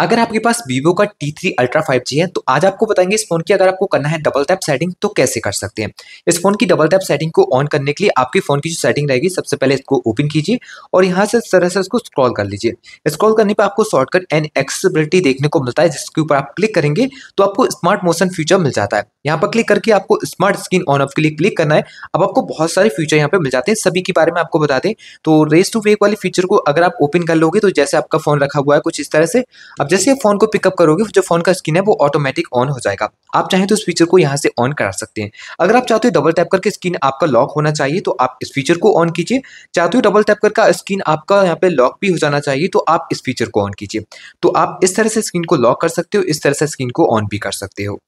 अगर आपके पास vivo का T3 Ultra 5G है तो आज आपको बताएंगे इस फोन की अगर आपको करना है डबल टैप सेटिंग तो कैसे कर सकते हैं। इस फोन की डबल टैप सेटिंग को ऑन करने के लिए आपके फोन की जो सेटिंग रहेगी सबसे पहले इसको ओपन कीजिए और यहाँ से इस तरह से इसको स्क्रॉल कर लीजिए। स्क्रॉल करने पर आपको शॉर्टकट एंड एक्सेसिबिलिटी देखने को मिलता है, जिसके ऊपर आप क्लिक करेंगे तो आपको स्मार्ट मोशन फीचर मिल जाता है। यहाँ पर क्लिक करके आपको स्मार्ट स्क्रीन ऑन ऑफ के लिए क्लिक करना है। अब आपको बहुत सारे फीचर यहाँ पे मिल जाते हैं, सभी के बारे में आपको बता दें तो रेस टू वेक वाले फीचर को अगर आप ओपन कर लोगे तो जैसे आपका फोन रखा हुआ है कुछ इस तरह से, अब जैसे आप फोन को पिकअप करोगे जो फोन का स्क्रीन है वो ऑटोमेटिक ऑन हो जाएगा। आप चाहें तो इस फीचर को यहाँ से ऑन करा सकते हैं। अगर आप चाहते हो डबल टैप करके स्क्रीन आपका लॉक होना चाहिए तो आप इस फीचर को ऑन कीजिए, चाहते हो डबल टैप करके स्क्रीन आपका यहाँ पे लॉक भी हो जाना चाहिए तो आप इस फीचर को ऑन कीजिए। तो आप इस तरह से स्क्रीन को लॉक कर सकते हो, इस तरह से स्क्रीन को ऑन भी कर सकते हो।